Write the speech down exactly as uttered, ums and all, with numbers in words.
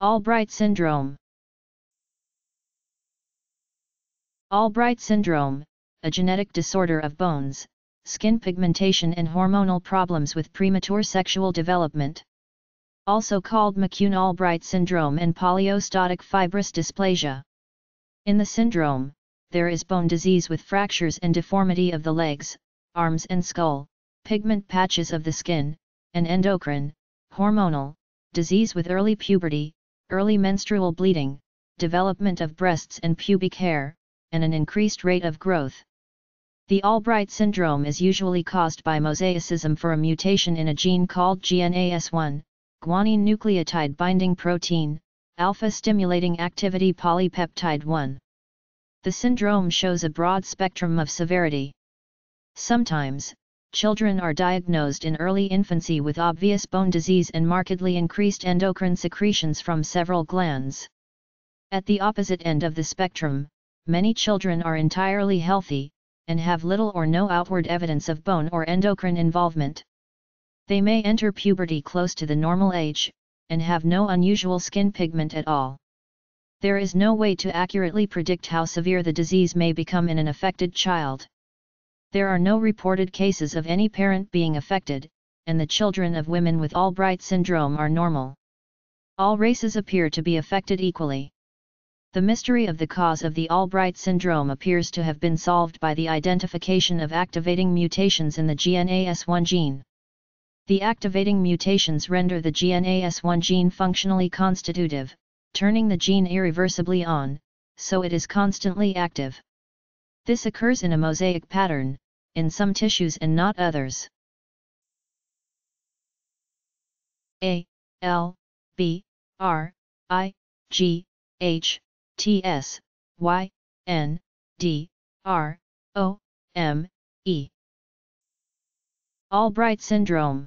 Albright syndrome. Albright syndrome, a genetic disorder of bones, skin pigmentation and hormonal problems with premature sexual development. Also called McCune-Albright syndrome and polyostotic fibrous dysplasia. In the syndrome, there is bone disease with fractures and deformity of the legs, arms and skull, pigment patches of the skin, and endocrine, hormonal, disease with early puberty, early menstrual bleeding, development of breasts and pubic hair, and an increased rate of growth. The Albright syndrome is usually caused by mosaicism for a mutation in a gene called G N A S one, guanine nucleotide binding protein, alpha-stimulating activity polypeptide one. The syndrome shows a broad spectrum of severity. Sometimes, children are diagnosed in early infancy with obvious bone disease and markedly increased endocrine secretions from several glands. At the opposite end of the spectrum, many children are entirely healthy, and have little or no outward evidence of bone or endocrine involvement. They may enter puberty close to the normal age, and have no unusual skin pigment at all. There is no way to accurately predict how severe the disease may become in an affected child. There are no reported cases of any parent being affected, and the children of women with Albright syndrome are normal. All races appear to be affected equally. The mystery of the cause of the Albright syndrome appears to have been solved by the identification of activating mutations in the G N A S one gene. The activating mutations render the G N A S one gene functionally constitutive, turning the gene irreversibly on, so it is constantly active. This occurs in a mosaic pattern, in some tissues and not others. A, L, B, R, I, G, H, T S Y N D R O M E. Albright syndrome.